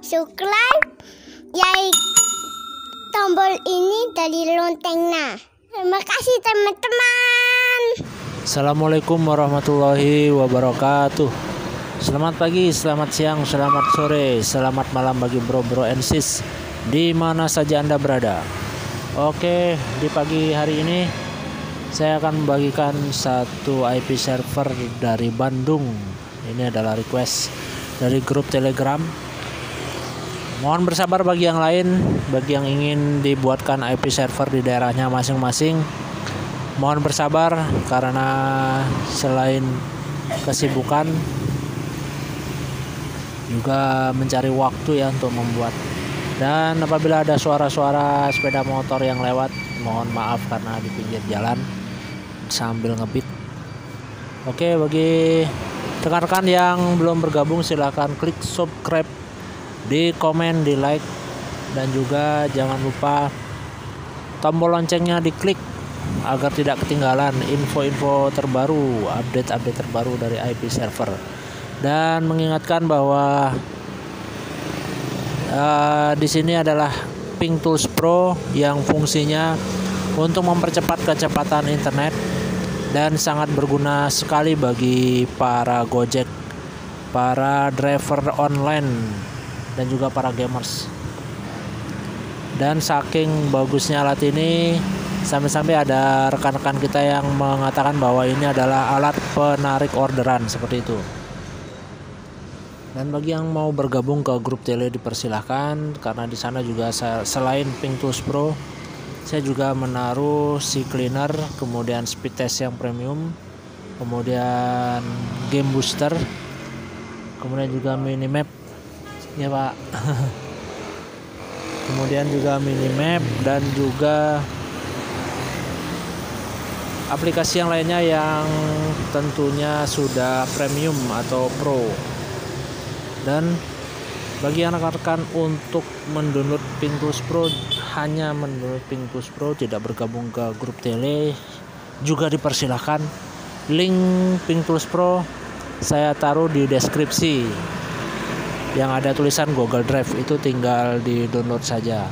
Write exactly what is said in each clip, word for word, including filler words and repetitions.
subscribe, like tombol ini dari loncengnya. Terima kasih teman-teman. Assalamualaikum warahmatullahi wabarakatuh. Selamat pagi, selamat siang, selamat sore, selamat malam bagi bro-bro and sis di mana saja Anda berada. Oke, di pagi hari ini saya akan membagikan satu I P server dari Bandung. Ini adalah request dari grup Telegram. Mohon bersabar bagi yang lain, bagi yang ingin dibuatkan I P server di daerahnya masing-masing. Mohon bersabar karena selain kesibukan juga mencari waktu ya untuk membuat. Dan apabila ada suara-suara sepeda motor yang lewat, mohon maaf karena di pinggir jalan sambil ngebit. Oke, bagi rekan-rekan yang belum bergabung silahkan klik subscribe, di komen, di like, dan juga jangan lupa tombol loncengnya diklik agar tidak ketinggalan info-info terbaru, update-update terbaru dari I P server. Dan mengingatkan bahwa Uh, di sini adalah PingTools Pro yang fungsinya untuk mempercepat kecepatan internet dan sangat berguna sekali bagi para Gojek, para driver online, dan juga para gamers. Dan saking bagusnya alat ini, sampai-sampai ada rekan-rekan kita yang mengatakan bahwa ini adalah alat penarik orderan seperti itu. Dan bagi yang mau bergabung ke grup tele dipersilahkan, karena di sana juga saya, selain PingTools Pro, saya juga menaruh si cleaner, kemudian speed test yang premium, kemudian game booster, kemudian juga minimap, ya Pak. Kemudian juga minimap dan juga aplikasi yang lainnya yang tentunya sudah premium atau pro. Dan bagi rekan-rekan untuk mendownload PingTools Pro, hanya mendownload PingTools Pro, tidak bergabung ke grup tele juga dipersilahkan. Link PingTools Pro saya taruh di deskripsi yang ada tulisan Google Drive, itu tinggal di download saja.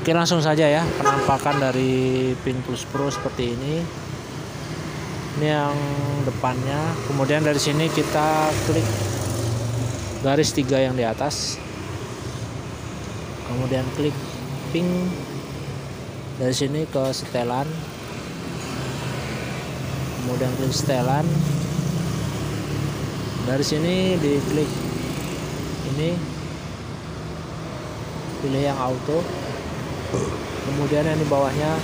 Oke, langsung saja ya penampakan dari PingTools Pro seperti ini. Ini yang depannya. Kemudian dari sini kita klik garis tiga yang di atas, kemudian klik ping, dari sini ke setelan, kemudian klik setelan, dari sini diklik ini, pilih yang auto, kemudian yang di bawahnya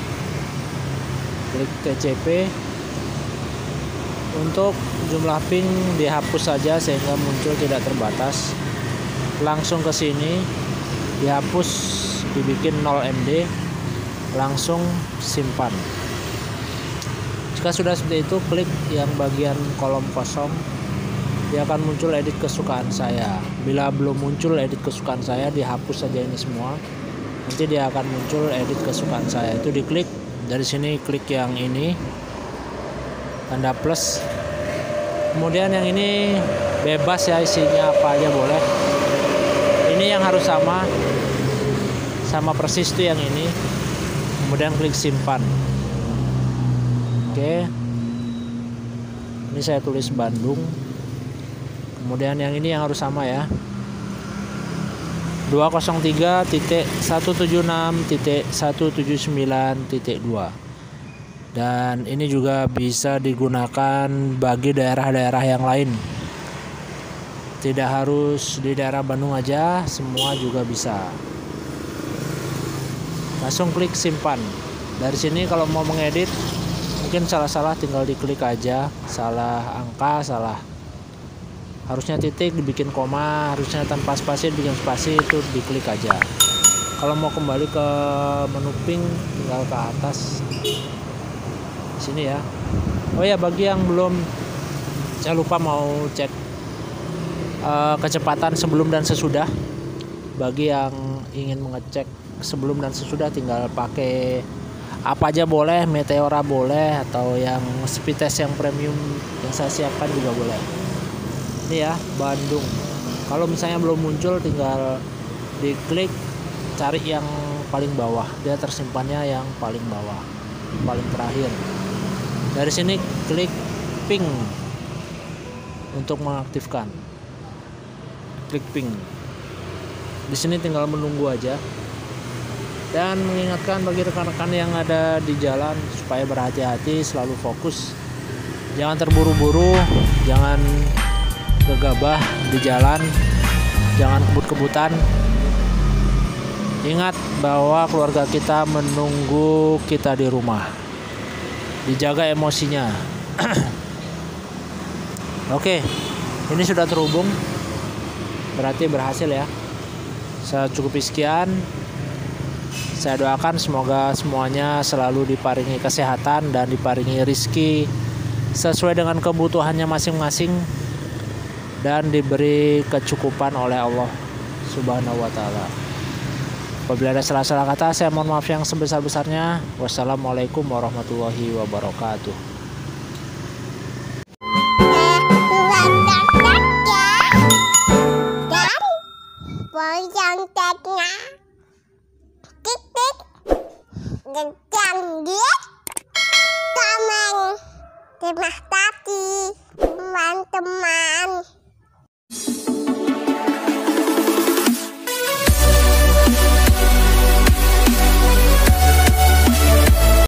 klik T C P. Untuk jumlah ping dihapus saja sehingga muncul tidak terbatas. Langsung ke sini dihapus, dibikin nol M B, langsung simpan. Jika sudah seperti itu, klik yang bagian kolom kosong, dia akan muncul edit kesukaan saya. Bila belum muncul edit kesukaan saya, dihapus saja ini semua. Nanti dia akan muncul edit kesukaan saya, itu diklik. Dari sini klik yang ini tanda plus, kemudian yang ini bebas ya, isinya apa aja boleh. Ini yang harus sama sama persis tuh yang ini, kemudian klik simpan. Oke, ini saya tulis Bandung, kemudian yang ini yang harus sama ya, dua nol tiga titik satu tujuh enam titik satu tujuh sembilan titik dua. Dan ini juga bisa digunakan bagi daerah-daerah yang lain. Tidak harus di daerah Bandung aja, semua juga bisa. Langsung klik simpan. Dari sini kalau mau mengedit, mungkin salah-salah tinggal diklik aja. Salah angka, salah. Harusnya titik dibikin koma, harusnya tanpa spasi dibikin spasi, itu diklik aja. Kalau mau kembali ke menu ping, tinggal ke atas sini ya. Oh ya, bagi yang belum, saya lupa mau cek uh, kecepatan sebelum dan sesudah. Bagi yang ingin mengecek sebelum dan sesudah, tinggal pakai apa aja boleh, Meteora boleh, atau yang speed test yang premium yang saya siapkan juga boleh. Ini ya Bandung. Kalau misalnya belum muncul, tinggal diklik cari yang paling bawah, dia tersimpannya yang paling bawah, paling terakhir. Dari sini klik ping untuk mengaktifkan. Klik ping. Di sini tinggal menunggu aja. Dan mengingatkan bagi rekan-rekan yang ada di jalan supaya berhati-hati, selalu fokus. Jangan terburu-buru, jangan gegabah di jalan, jangan kebut-kebutan. Ingat bahwa keluarga kita menunggu kita di rumah. Dijaga emosinya. Oke, ini sudah terhubung. Berarti berhasil ya. Saya cukupi sekian. Saya doakan semoga semuanya selalu diparingi kesehatan dan diparingi rezeki sesuai dengan kebutuhannya masing-masing dan diberi kecukupan oleh Allah Subhanahu wa taala. Apabila ada salah-salah kata, saya mohon maaf yang sebesar-besarnya. Wassalamualaikum warahmatullahi wabarakatuh. Dan dia, kamen, terima kasih.